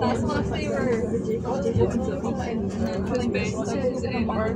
That's my favorite. Faces and art.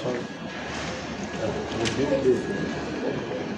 Sorry.